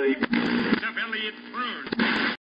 Step Elliott Burns.